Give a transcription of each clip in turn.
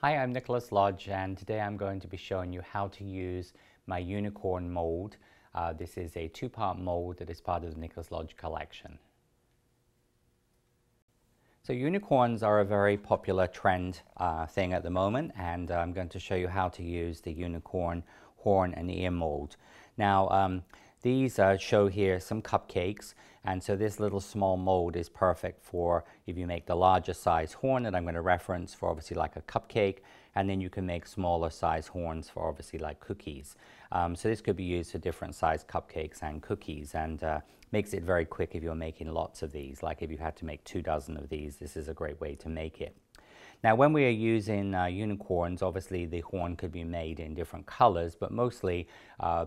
Hi, I'm Nicholas Lodge, and today I'm going to be showing you how to use my unicorn mold. This is a two-part mold that is part of the Nicholas Lodge collection. So unicorns are a very popular trend thing at the moment, and I'm going to show you how to use the unicorn horn and ear mold. Now, these show here some cupcakes, and so this little small mold is perfect for if you make the larger size horn that I'm going to reference for obviously like a cupcake, and then you can make smaller size horns for obviously like cookies. So this could be used for different size cupcakes and cookies, and makes it very quick if you're making lots of these. Like if you had to make 24 of these, this is a great way to make it. Now, when we are using unicorns, obviously the horn could be made in different colors, but mostly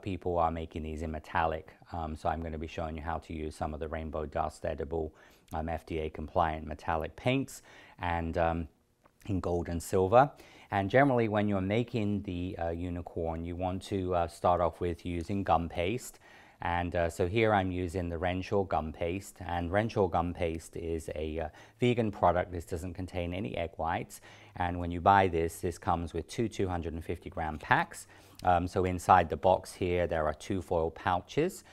people are making these in metallic. So I'm going to be showing you how to use some of the Rainbow Dust edible FDA compliant metallic paints, and in gold and silver. And generally when you're making the unicorn, you want to start off with using gum paste. And so here I'm using the Renshaw gum paste, and Renshaw gum paste is a vegan product. This doesn't contain any egg whites, and when you buy this, this comes with two 250-gram packs. So inside the box here there are two foil pouches.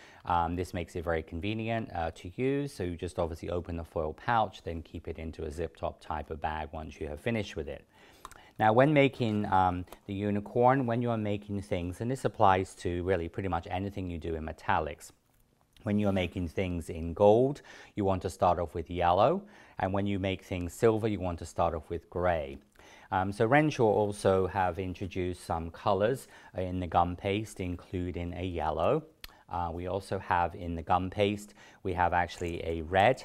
This makes it very convenient to use, so you just obviously open the foil pouch, then keep it into a zip-top type of bag once you have finished with it. Now, when making the unicorn, when you're making things, and this applies to really pretty much anything you do in metallics, when you're making things in gold, you want to start off with yellow, and when you make things silver, you want to start off with gray. So Renshaw also have introduced some colors in the gum paste, including a yellow. We also have in the gum paste, we have actually a red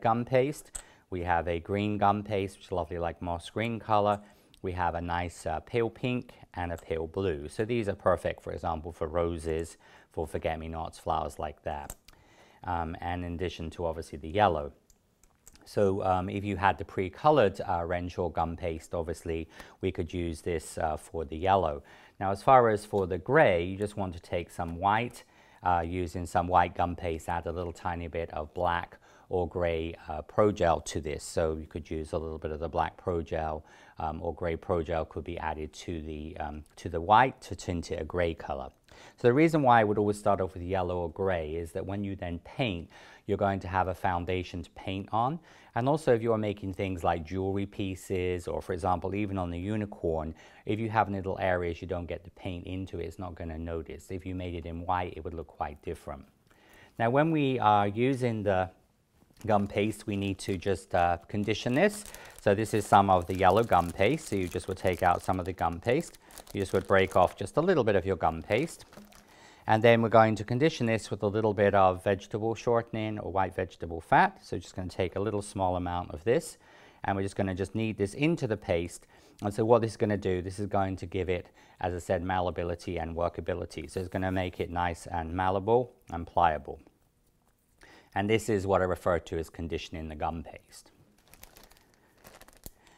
gum paste. We have a green gum paste, which is lovely like moss green color. We have a nice pale pink and a pale blue. So these are perfect, for example, for roses, for forget-me-nots, flowers like that. And in addition to obviously the yellow. So if you had the pre-colored Renshaw gum paste, obviously we could use this for the yellow. Now, as far as for the gray, you just want to take some white, using some white gum paste, add a little tiny bit of black or grey pro gel to this. So you could use a little bit of the black pro gel or grey pro gel could be added to the white to tint it a grey color. So the reason why I would always start off with yellow or grey is that when you then paint, you're going to have a foundation to paint on. And also if you're making things like jewelry pieces, or for example, even on the unicorn, if you have little areas you don't get the paint into it, it's not going to notice. If you made it in white, it would look quite different. Now, when we are using the gum paste, we need to just condition this. So this is some of the yellow gum paste. So you just would take out some of the gum paste. You just would break off just a little bit of your gum paste. And then we're going to condition this with a little bit of vegetable shortening or white vegetable fat. So just going to take a little small amount of this, and we're just going to just knead this into the paste. And so what this is going to do, this is going to give it, as I said, malleability and workability. So it's going to make it nice and malleable and pliable. And this is what I refer to as conditioning the gum paste.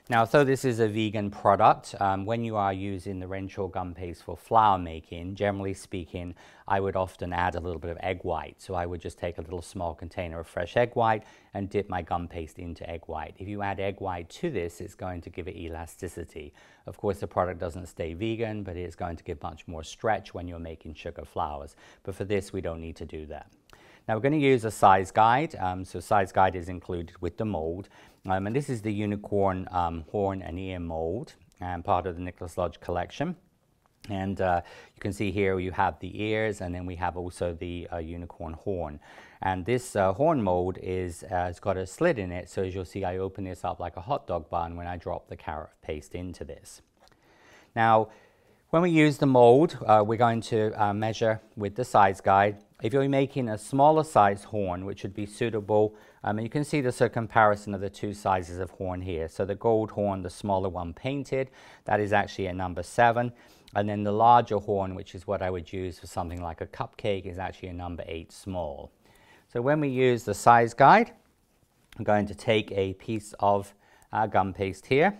Now, so this is a vegan product. When you are using the Renshaw gum paste for flour making, generally speaking, I would often add a little bit of egg white. So I would just take a little small container of fresh egg white and dip my gum paste into egg white. If you add egg white to this, it's going to give it elasticity. Of course, the product doesn't stay vegan, but it's going to give much more stretch when you're making sugar flours. But for this, we don't need to do that. Now, we're going to use a size guide. So size guide is included with the mold. And this is the unicorn horn and ear mold, and part of the Nicholas Lodge collection. And you can see here you have the ears, and then we have also the unicorn horn. And this horn mold is, it's got a slit in it. So as you'll see, I open this up like a hot dog bun when I drop the carrot paste into this. Now, when we use the mold, we're going to measure with the size guide. If you're making a smaller size horn, which would be suitable, and you can see there's a comparison of the two sizes of horn here. So the gold horn, the smaller one painted, that is actually a number 7. And then the larger horn, which is what I would use for something like a cupcake, is actually a number 8 small. So when we use the size guide, I'm going to take a piece of our gum paste here,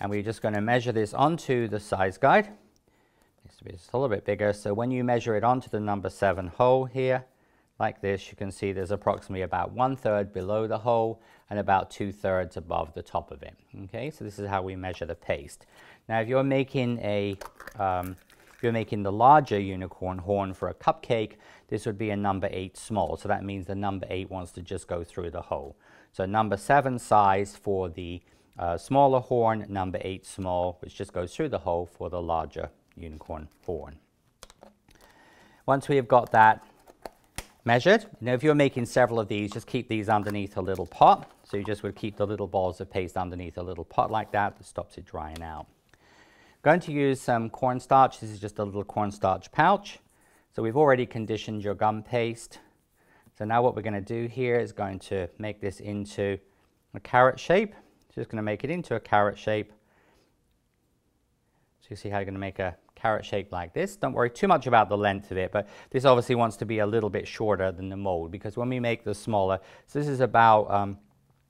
and we're just going to measure this onto the size guide. It's a little bit bigger, so when you measure it onto the number 7 hole here, like this, you can see there's approximately about 1/3 below the hole and about 2/3 above the top of it. Okay, so this is how we measure the paste. Now, if you're making the larger unicorn horn for a cupcake, this would be a number 8 small. So that means the number 8 wants to just go through the hole. So number 7 size for the smaller horn, number 8 small, which just goes through the hole for the larger unicorn horn. Once we have got that measured, now if you're making several of these, just keep these underneath a little pot. So you just would keep the little balls of paste underneath a little pot like that stops it drying out. Going to use some cornstarch. This is just a little cornstarch pouch. So we've already conditioned your gum paste. So now what we're going to do here is going to make this into a carrot shape. Just going to make it into a carrot shape. So you see how you're going to make a carrot shape like this. Don't worry too much about the length of it, but this obviously wants to be a little bit shorter than the mold, because when we make the smaller, so this is about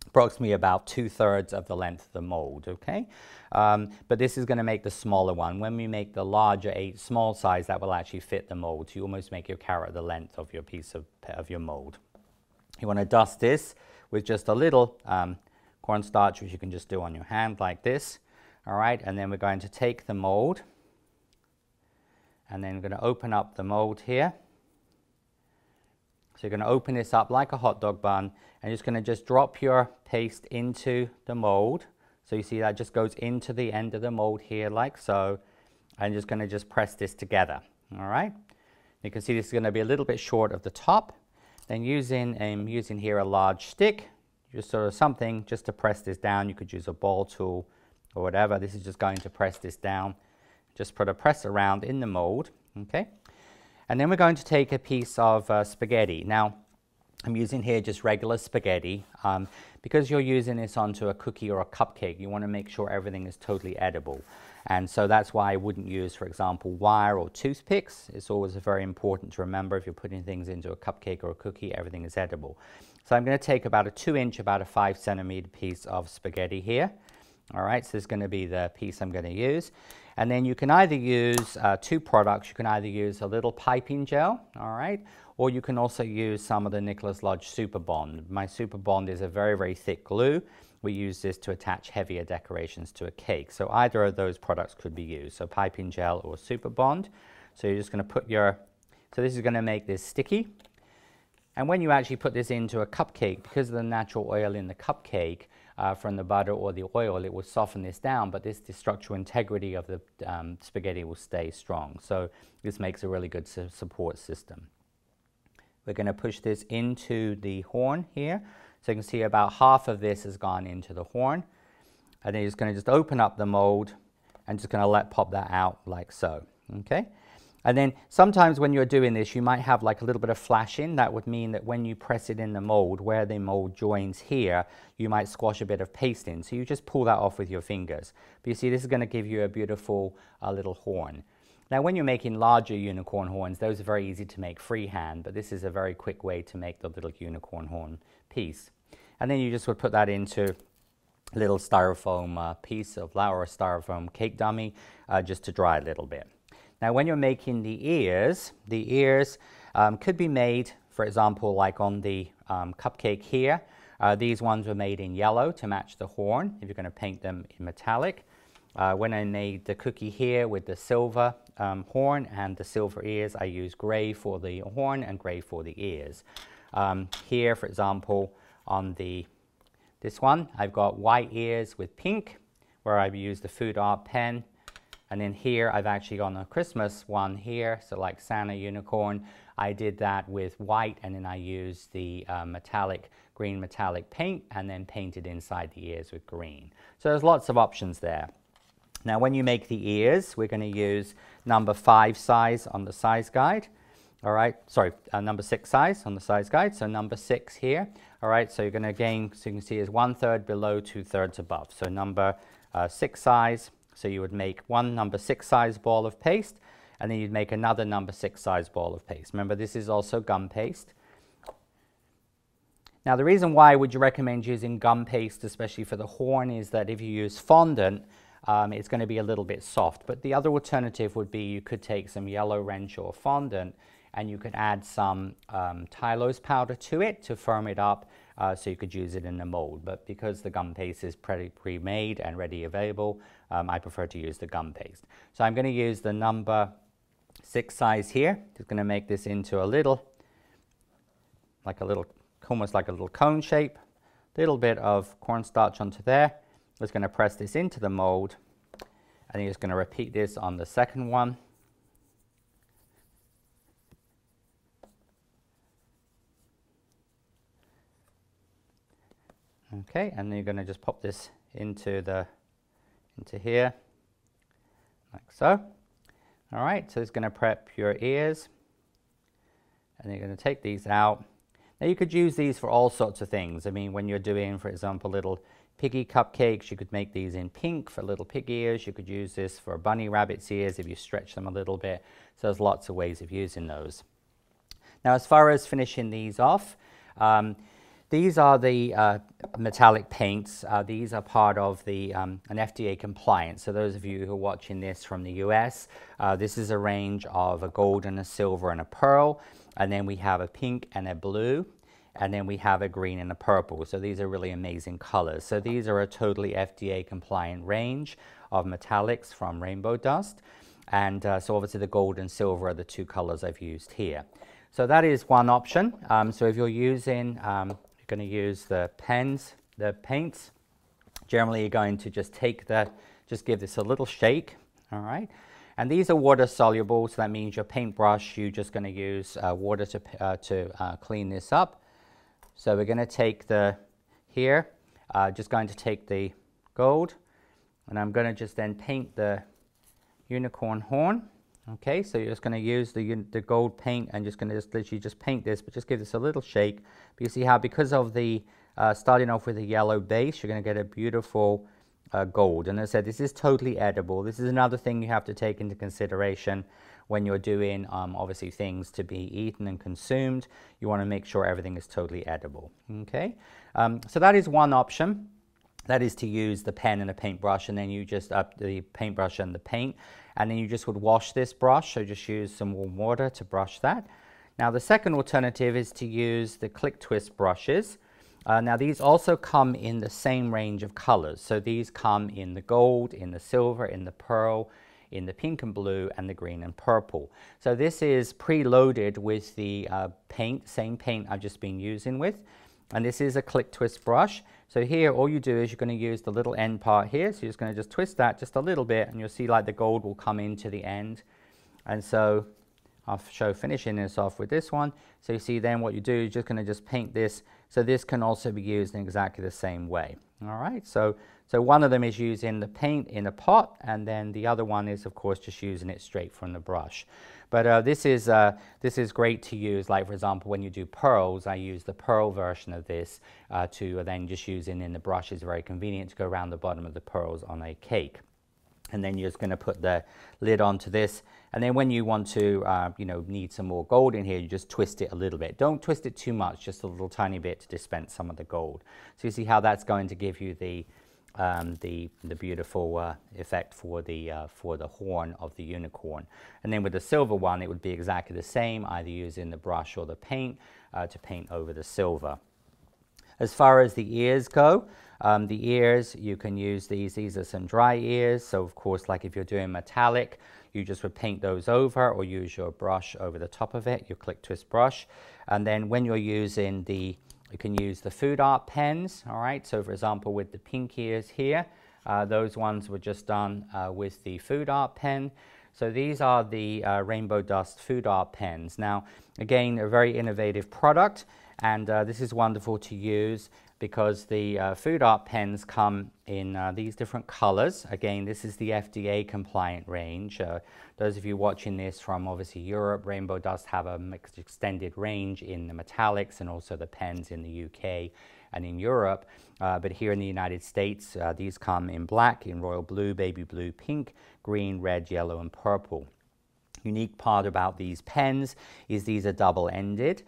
approximately about 2/3 of the length of the mold, okay? But this is going to make the smaller one. When we make the larger 8 small size, that will actually fit the mold. So you almost make your carrot the length of your piece of your mold. You want to dust this with just a little cornstarch, which you can just do on your hand like this, all right? And then we're going to take the mold, and then we're going to open up the mold here. So you're going to open this up like a hot dog bun, and you're just going to just drop your paste into the mold. So you see that just goes into the end of the mold here like so, and just going to just press this together. All right. You can see this is going to be a little bit short of the top. Then using here a large stick, just sort of something just to press this down. You could use a ball tool or whatever. This is just going to press this down. Just put a press around in the mold. Okay. And then we're going to take a piece of spaghetti. Now, I'm using here just regular spaghetti. Because you're using this onto a cookie or a cupcake, you want to make sure everything is totally edible. And so that's why I wouldn't use, for example, wire or toothpicks. It's always very important to remember if you're putting things into a cupcake or a cookie, everything is edible. So I'm going to take about a 2-inch, about a 5-centimeter piece of spaghetti here. All right, so this is going to be the piece I'm going to use. And then you can either use 2 products. You can either use a little piping gel, all right, or you can also use some of the Nicholas Lodge Superbond. My Superbond is a very, very thick glue. We use this to attach heavier decorations to a cake. So either of those products could be used, so piping gel or Superbond. So you're just going to put your, so this is going to make this sticky. And when you actually put this into a cupcake, because of the natural oil in the cupcake, from the butter or the oil, it will soften this down, but this, the structural integrity of the spaghetti will stay strong. So this makes a really good support system. We're going to push this into the horn here. So you can see about half of this has gone into the horn. And then you're just going to just open up the mold and just going to let pop that out like so. Okay. And then sometimes when you're doing this, you might have like a little bit of flashing. That would mean that when you press it in the mold, where the mold joins here, you might squash a bit of paste in. So you just pull that off with your fingers. But you see, this is going to give you a beautiful little horn. Now, when you're making larger unicorn horns, those are very easy to make freehand, but this is a very quick way to make the little unicorn horn piece. And then you just would put that into a little styrofoam piece of flour or styrofoam cake dummy just to dry a little bit. Now, when you're making the ears could be made, for example, like on the cupcake here. These ones were made in yellow to match the horn, if you're going to paint them in metallic. When I made the cookie here with the silver horn and the silver ears, I used gray for the horn and gray for the ears. Here, for example, on this one, I've got white ears with pink, where I've used the food art pen. And then here, I've actually gone on a Christmas one here, so like Santa Unicorn. I did that with white, and then I used the green metallic paint, and then painted inside the ears with green. So there's lots of options there. Now, when you make the ears, we're going to use number 5 size on the size guide. All right, sorry, number 6 size on the size guide, so number 6 here. All right, so you're going to again, so you can see is 1/3 below, 2/3 above. So number 6 size. So you would make one number 6 size ball of paste, and then you'd make another number 6 size ball of paste. Remember, this is also gum paste. Now, the reason why would you recommend using gum paste, especially for the horn, is that if you use fondant, it's going to be a little bit soft. But the other alternative would be you could take some yellow Renshaw fondant and you could add some Tylose powder to it to firm it up, so you could use it in a mold. But because the gum paste is pre-made and ready available, I prefer to use the gum paste. So I'm going to use the number 6 size here. Just going to make this into a little, almost like a little cone shape. Little bit of cornstarch onto there. Just going to press this into the mold, and you're just going to repeat this on the second one. Okay, and then you're going to just pop this into here, like so. All right, so it's going to prep your ears, and you're going to take these out. Now you could use these for all sorts of things. I mean, when you're doing, for example, little piggy cupcakes, you could make these in pink for little pig ears. You could use this for bunny rabbit's ears if you stretch them a little bit. So there's lots of ways of using those. Now, as far as finishing these off, these are the metallic paints. These are part of the an FDA compliance. So those of you who are watching this from the US, this is a range of a gold and a silver and a pearl. And then we have a pink and a blue. And then we have a green and a purple. So these are really amazing colors. So these are a totally FDA compliant range of metallics from Rainbow Dust. And so obviously the gold and silver are the two colors I've used here. So that is one option. So if you're using, going to use the pens, the paints. Generally, you're going to just take that, just give this a little shake, all right? And these are water soluble, so that means your paintbrush, you're just going to use water to clean this up. So we're going to take the, here, just going to take the gold, and I'm going to just then paint the unicorn horn. Okay, so you're just going to use the gold paint and just going to literally paint this, but just give this a little shake. But you see how, because of the starting off with a yellow base, you're going to get a beautiful gold. And as I said, this is totally edible. This is another thing you have to take into consideration when you're doing, obviously, things to be eaten and consumed. You want to make sure everything is totally edible. Okay, so that is one option. That is to use the pen and a paintbrush, and then you just up the paintbrush and the paint, and then you just would wash this brush, so just use some warm water to brush that. Now the second alternative is to use the click twist brushes. Now these also come in the same range of colors, so these come in the gold, in the silver, in the pearl, in the pink and blue, and the green and purple. So this is preloaded with the paint, same paint I've just been using with. And this is a click twist brush. So here, all you do is you're going to use the little end part here. So you're just going to just twist that just a little bit, and you'll see like the gold will come into the end. And so I'll show finishing this off with this one. So you see then what you do is just going to just paint this. So this can also be used in exactly the same way. All right. So one of them is using the paint in a pot, and then the other one is, of course, just using it straight from the brush. But this is great to use. Like, for example, when you do pearls, I use the pearl version of this to then just using in the brush. Is very convenient to go around the bottom of the pearls on a cake. And then you're just going to put the lid onto this. And then when you want to, you know, need some more gold in here, you just twist it a little bit. Don't twist it too much, just a little tiny bit to dispense some of the gold. So you see how that's going to give you the beautiful effect for the horn of the unicorn. And then with the silver one, it would be exactly the same, either using the brush or the paint to paint over the silver. As far as the ears go, the ears, you can use these. These are some dry ears. So, of course, like if you're doing metallic, you just would paint those over or use your brush over the top of it, your click twist brush. And then when you're using the, you can use the food art pens, all right? So, for example, with the pink ears here, those ones were just done with the food art pen. So these are the Rainbow Dust food art pens. Now, again, a very innovative product. And this is wonderful to use because the food art pens come in these different colors. Again, this is the FDA compliant range. Those of you watching this from obviously Europe, Rainbow Dust have a mixed extended range in the metallics and also the pens in the UK and in Europe. But here in the United States, these come in black, in royal blue, baby blue, pink, green, red, yellow, and purple. Unique part about these pens is these are double-ended.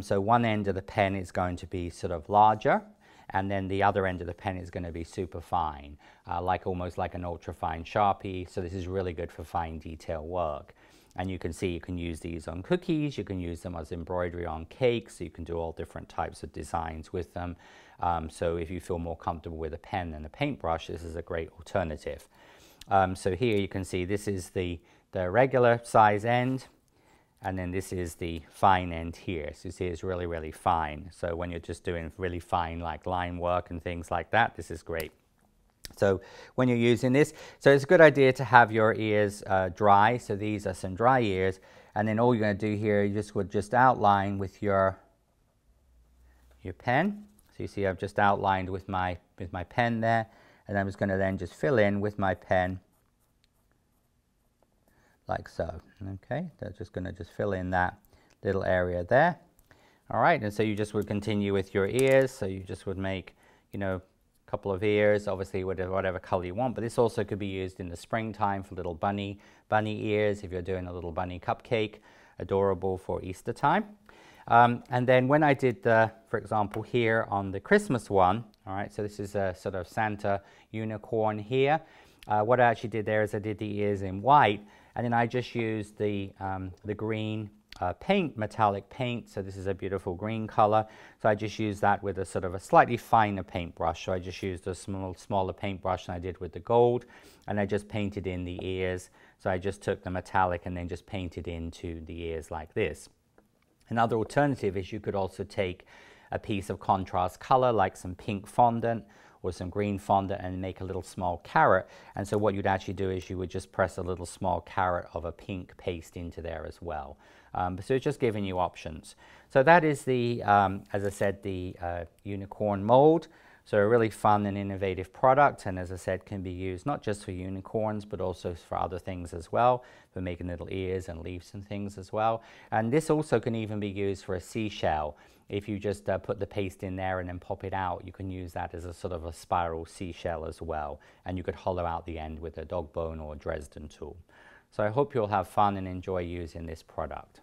So one end of the pen is going to be sort of larger, and then the other end of the pen is going to be super fine, like almost like an ultra fine Sharpie. So this is really good for fine detail work. And you can see you can use these on cookies, you can use them as embroidery on cakes, so you can do all different types of designs with them. So if you feel more comfortable with a pen and a paintbrush, this is a great alternative. So here you can see this is the regular size end, and then this is the fine end here. So you see it's really, really fine. So when you're just doing really fine like line work and things like that, this is great. So when you're using this, so it's a good idea to have your ears dry. So these are some dry ears, and then all you're going to do here, you would just outline with your pen. So you see I've just outlined with my pen there, and I'm just going to then just fill in with my pen like so. Okay, that's just going to just fill in that little area there. All right, and so you just would continue with your ears. So you just would make, you know, couple of ears, obviously whatever color you want, but this also could be used in the springtime for little bunny ears if you're doing a little bunny cupcake, adorable for Easter time. And then when I did the, for example, here on the Christmas one, all right, so this is a sort of Santa unicorn here. What I actually did there is I did the ears in white, and then I just used the green paint, metallic paint, so this is a beautiful green color. So I just used that with a sort of a slightly finer paintbrush. So I just used a smaller paintbrush than I did with the gold, and I just painted in the ears. So I just took the metallic and then just painted into the ears like this. Another alternative is you could also take a piece of contrast color like some pink fondant or some green fondant and make a little small carrot. And so what you'd actually do is you would just press a little small carrot of a pink paste into there as well. So it's just giving you options. So that is the, as I said, the unicorn mold. So a really fun and innovative product, and as I said, can be used not just for unicorns but also for other things as well, for making little ears and leaves and things as well. And this also can even be used for a seashell. If you just put the paste in there and then pop it out, you can use that as a sort of a spiral seashell as well, and you could hollow out the end with a dog bone or a Dresden tool. So I hope you'll have fun and enjoy using this product.